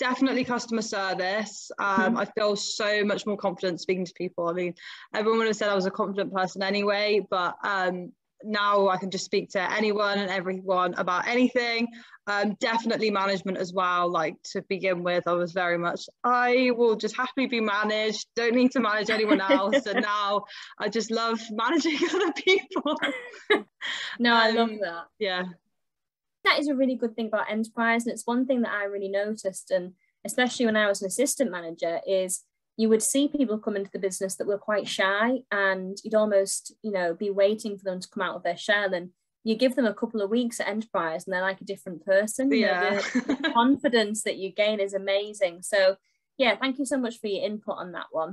Definitely customer service. I feel so much more confident speaking to people. I mean, everyone would have said I was a confident person anyway, but now I can just speak to anyone and everyone about anything. Definitely management as well. Like, to begin with, I was very much, I will just happily be managed, don't need to manage anyone else. And now I just love managing other people. No, I love that. Yeah. That is a really good thing about Enterprise, and it's one thing that I really noticed, and especially when I was an assistant manager, is you would see people come into the business that were quite shy, and you'd almost, you know, be waiting for them to come out of their shell, and you give them a couple of weeks at Enterprise and they're like a different person. Yeah. You know, the confidence that you gain is amazing. So yeah, thank you so much for your input on that one.